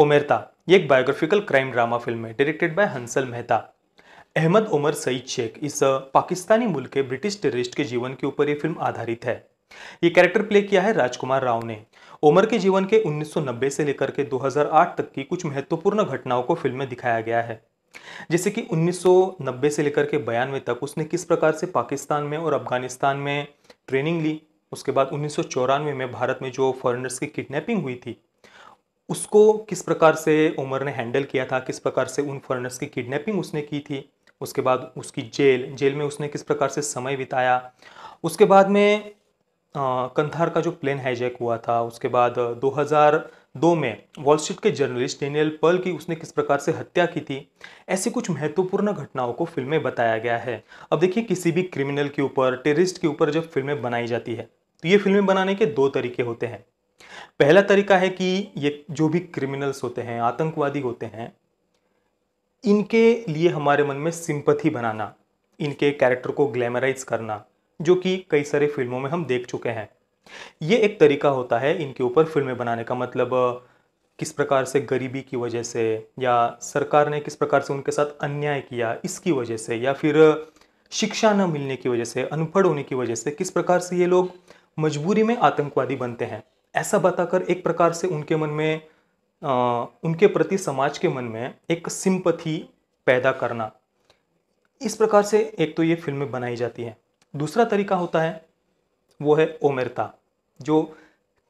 Omerta ये एक biographical crime drama film है डायरेक्टेड बाय हंसल मेहता। अहमद उमर सईद शेख इस पाकिस्तानी मुल्क के ब्रिटिश टेररिस्ट के जीवन के ऊपर ये फिल्म आधारित है। ये कैरेक्टर प्ले किया है राजकुमार राव ने। उमर के जीवन के 1990 से लेकर के 2008 तक की कुछ महत्वपूर्ण घटनाओं को फिल्म में दिखाया गया है, जैसे कि 1990 से लेकर के 92 तक उसने किस प्रकार से पाकिस्तान में और अफगानिस्तान में ट्रेनिंग ली। उसके बाद 1994 में भारत में जो फॉरेनर्स की किडनैपिंग हुई थी उसको किस प्रकार से उमर ने हैंडल किया था, किस प्रकार से उन फॉरेनर्स की किडनैपिंग उसने की थी। उसके बाद उसकी जेल में उसने किस प्रकार से समय बिताया। उसके बाद में कंधार का जो प्लेन हाईजैक हुआ था, उसके बाद 2002 में वॉल स्ट्रीट के जर्नलिस्ट डेनियल पर्ल की उसने किस प्रकार से हत्या की थी। ऐसी कुछ महत्वपूर्ण घटनाओं को फिल्म में बताया गया है। अब देखिए, किसी भी क्रिमिनल के ऊपर, टेररिस्ट के ऊपर जब फिल्में बनाई जाती है तो ये फिल्में बनाने के दो तरीके होते हैं। पहला तरीका है कि ये जो भी क्रिमिनल्स होते हैं, आतंकवादी होते हैं, इनके लिए हमारे मन में सिंपैथी बनाना, इनके कैरेक्टर को ग्लैमराइज करना, जो कि कई सारे फिल्मों में हम देख चुके हैं। ये एक तरीका होता है इनके ऊपर फिल्में बनाने का, मतलब किस प्रकार से गरीबी की वजह से या सरकार ने किस प्रकार से उनके साथ अन्याय किया इसकी वजह से, या फिर शिक्षा न मिलने की वजह से, अनपढ़ होने की वजह से किस प्रकार से ये लोग मजबूरी में आतंकवादी बनते हैं। ऐसा बताकर एक प्रकार से उनके मन में उनके प्रति समाज के मन में एक सिंपैथी पैदा करना, इस प्रकार से एक तो ये फिल्में बनाई जाती हैं। दूसरा तरीका होता है वो है ओमेरता, जो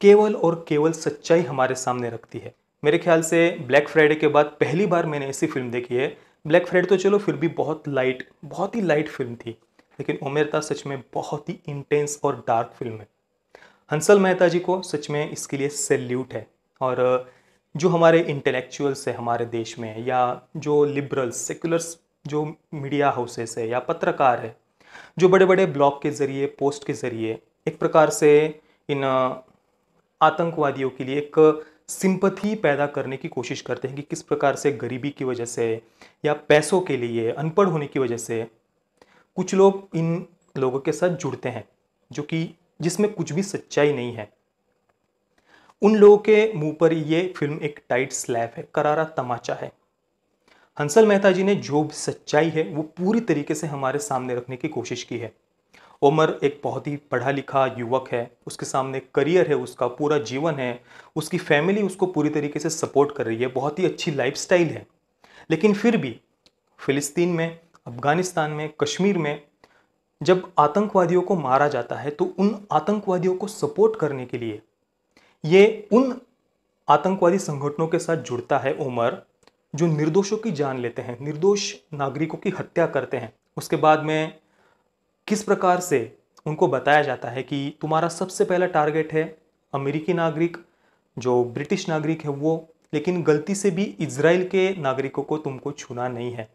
केवल और केवल सच्चाई हमारे सामने रखती है। मेरे ख्याल से ब्लैक फ्राइडे के बाद पहली बार मैंने ऐसी फिल्म देखी है। ब्लैक फ्राइडे तो चलो फिर भी बहुत ही लाइट फिल्म थी, लेकिन ओमेरता सच में बहुत ही इंटेंस और डार्क फिल्म है। हंसल मेहता जी को सच में इसके लिए सैल्यूट है। और जो हमारे इंटेलेक्चुअल्स है हमारे देश में, या जो लिबरल्स सेक्युलर्स जो मीडिया हाउसेस है या पत्रकार है, जो बड़े बड़े ब्लॉग के ज़रिए, पोस्ट के ज़रिए एक प्रकार से इन आतंकवादियों के लिए एक सिंपैथी पैदा करने की कोशिश करते हैं कि किस प्रकार से गरीबी की वजह से या पैसों के लिए, अनपढ़ होने की वजह से कुछ लोग इन लोगों के साथ जुड़ते हैं, जो कि जिसमें कुछ भी सच्चाई नहीं है। उन लोगों के मुंह पर ये फिल्म एक टाइट स्लैप है, करारा तमाचा है। हंसल मेहता जी ने जो भी सच्चाई है वो पूरी तरीके से हमारे सामने रखने की कोशिश की है। उमर एक बहुत ही पढ़ा लिखा युवक है, उसके सामने करियर है, उसका पूरा जीवन है, उसकी फैमिली उसको पूरी तरीके से सपोर्ट कर रही है, बहुत ही अच्छी लाइफस्टाइल है। लेकिन फिर भी फिलिस्तीन में, अफगानिस्तान में, कश्मीर में जब आतंकवादियों को मारा जाता है तो उन आतंकवादियों को सपोर्ट करने के लिए ये उन आतंकवादी संगठनों के साथ जुड़ता है उमर, जो निर्दोषों की जान लेते हैं, निर्दोष नागरिकों की हत्या करते हैं। उसके बाद में किस प्रकार से उनको बताया जाता है कि तुम्हारा सबसे पहला टारगेट है अमेरिकी नागरिक, जो ब्रिटिश नागरिक है वो, लेकिन गलती से भी इजराइल के नागरिकों को तुमको छूना नहीं है।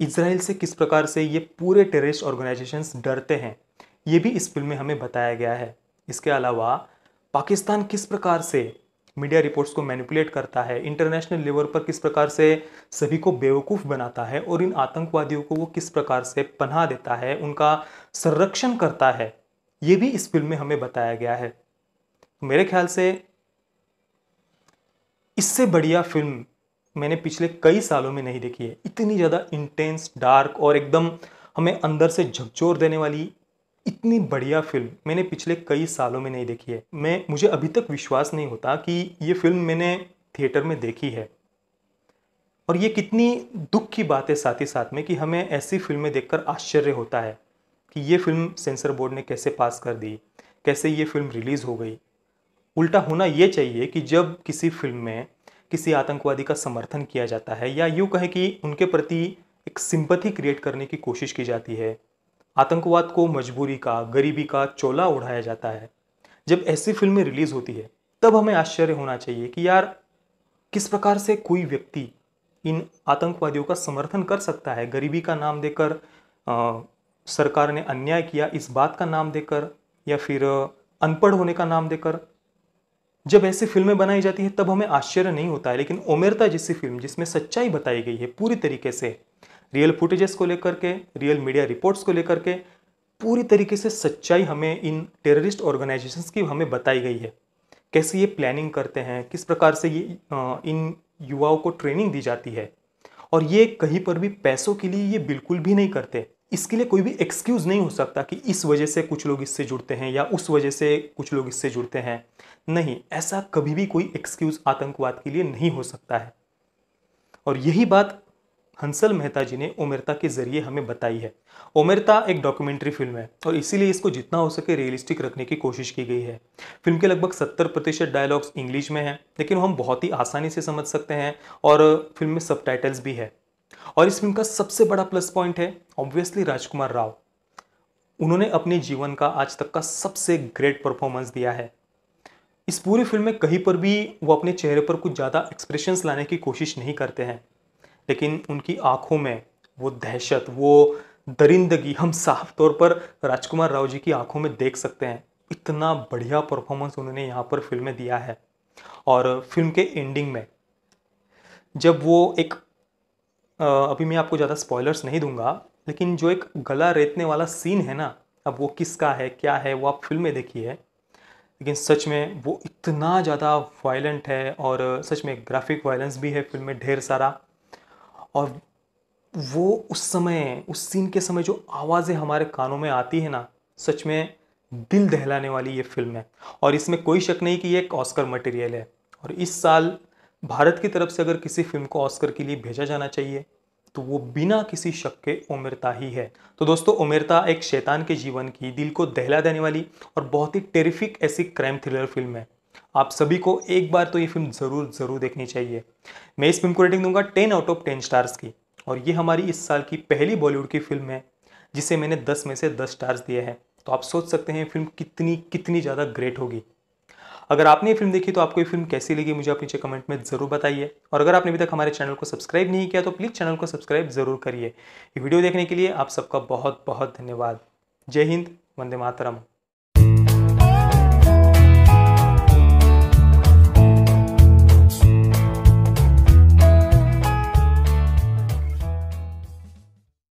इजराइल से किस प्रकार से ये पूरे टेररिस्ट ऑर्गेनाइजेशंस डरते हैं, ये भी इस फिल्म में हमें बताया गया है। इसके अलावा पाकिस्तान किस प्रकार से मीडिया रिपोर्ट्स को मैनिपुलेट करता है, इंटरनेशनल लेवल पर किस प्रकार से सभी को बेवकूफ़ बनाता है और इन आतंकवादियों को वो किस प्रकार से पनाह देता है, उनका संरक्षण करता है, ये भी इस फिल्म में हमें बताया गया है। मेरे ख्याल से इससे बढ़िया फिल्म मैंने पिछले कई सालों में नहीं देखी है। इतनी ज़्यादा इंटेंस, डार्क और एकदम हमें अंदर से झकझोर देने वाली इतनी बढ़िया फिल्म मैंने पिछले कई सालों में नहीं देखी है। मुझे अभी तक विश्वास नहीं होता कि ये फिल्म मैंने थिएटर में देखी है। और ये कितनी दुख की बात है साथ ही साथ में कि हमें ऐसी फिल्में देखकर आश्चर्य होता है कि ये फिल्म सेंसर बोर्ड ने कैसे पास कर दी, कैसे ये फिल्म रिलीज़ हो गई। उल्टा होना ये चाहिए कि जब किसी फिल्म में किसी आतंकवादी का समर्थन किया जाता है, या यूँ कहें कि उनके प्रति एक सिंपैथी क्रिएट करने की कोशिश की जाती है, आतंकवाद को मजबूरी का, गरीबी का चोला उड़ाया जाता है, जब ऐसी फिल्में रिलीज़ होती है तब हमें आश्चर्य होना चाहिए कि यार किस प्रकार से कोई व्यक्ति इन आतंकवादियों का समर्थन कर सकता है। गरीबी का नाम देकर, सरकार ने अन्याय किया इस बात का नाम देकर, या फिर अनपढ़ होने का नाम देकर जब ऐसी फिल्में बनाई जाती है तब हमें आश्चर्य नहीं होता है। लेकिन ओमेरता जैसी फिल्म जिसमें सच्चाई बताई गई है पूरी तरीके से, रियल फुटेजेस को लेकर के, रियल मीडिया रिपोर्ट्स को लेकर के, पूरी तरीके से सच्चाई हमें इन टेररिस्ट ऑर्गेनाइजेशंस की हमें बताई गई है कैसे ये प्लानिंग करते हैं, किस प्रकार से ये इन युवाओं को ट्रेनिंग दी जाती है। और ये कहीं पर भी पैसों के लिए ये बिल्कुल भी नहीं करते। इसके लिए कोई भी एक्सक्यूज़ नहीं हो सकता कि इस वजह से कुछ लोग इससे जुड़ते हैं या उस वजह से कुछ लोग इससे जुड़ते हैं। नहीं, ऐसा कभी भी कोई एक्सक्यूज़ आतंकवाद के लिए नहीं हो सकता है। और यही बात हंसल मेहता जी ने ओमेरता के ज़रिए हमें बताई है। ओमेरता एक डॉक्यूमेंट्री फिल्म है और इसीलिए इसको जितना हो सके रियलिस्टिक रखने की कोशिश की गई है। फिल्म के लगभग 70% डायलॉग्स इंग्लिश में हैं, लेकिन हम बहुत ही आसानी से समझ सकते हैं और फिल्म में सबटाइटल्स भी है। और इस फिल्म का सबसे बड़ा प्लस पॉइंट है ऑब्वियसली राजकुमार राव। उन्होंने अपने जीवन का आज तक का सबसे ग्रेट परफॉर्मेंस दिया है। इस पूरी फिल्म में कहीं पर भी वो अपने चेहरे पर कुछ ज़्यादा एक्सप्रेशंस लाने की कोशिश नहीं करते हैं, लेकिन उनकी आंखों में वो दहशत, वो दरिंदगी हम साफ तौर पर राजकुमार राव जी की आंखों में देख सकते हैं। इतना बढ़िया परफॉर्मेंस उन्होंने यहाँ पर फिल्म में दिया है। और फिल्म के एंडिंग में जब वो एक अभी मैं आपको ज़्यादा स्पॉयलर्स नहीं दूंगा, लेकिन जो एक गला रेतने वाला सीन है ना, अब वो किसका है क्या है वो आप फिल्म में देखिए, लेकिन सच में वो इतना ज़्यादा वायलेंट है और सच में ग्राफिक वायलेंस भी है फिल्म में ढेर सारा। और वो उस सीन के समय जो आवाज़ें हमारे कानों में आती है ना, सच में दिल दहलाने वाली ये फिल्म है। और इसमें कोई शक नहीं कि ये एक ऑस्कर मटेरियल है। और इस साल भारत की तरफ से अगर किसी फिल्म को ऑस्कर के लिए भेजा जाना चाहिए तो वो बिना किसी शक के ओमेरता ही है। तो दोस्तों, ओमेरता एक शैतान के जीवन की दिल को दहला देने वाली और बहुत ही टेरिफिक ऐसी क्राइम थ्रिलर फिल्म है। आप सभी को एक बार तो ये फिल्म ज़रूर देखनी चाहिए। मैं इस फिल्म को रेटिंग दूंगा 10 आउट ऑफ 10 स्टार्स की। और ये हमारी इस साल की पहली बॉलीवुड की फिल्म है जिसे मैंने 10 में से 10 स्टार्स दिए हैं। तो आप सोच सकते हैं फिल्म कितनी ज़्यादा ग्रेट होगी। अगर आपने ये फिल्म देखी तो आपको ये फिल्म कैसी लगी मुझे आप नीचे कमेंट में ज़रूर बताइए। और अगर आपने अभी तक हमारे चैनल को सब्सक्राइब नहीं किया तो प्लीज़ चैनल को सब्सक्राइब ज़रूर करिए। ये वीडियो देखने के लिए आप सबका बहुत धन्यवाद। जय हिंद, वंदे मातरम।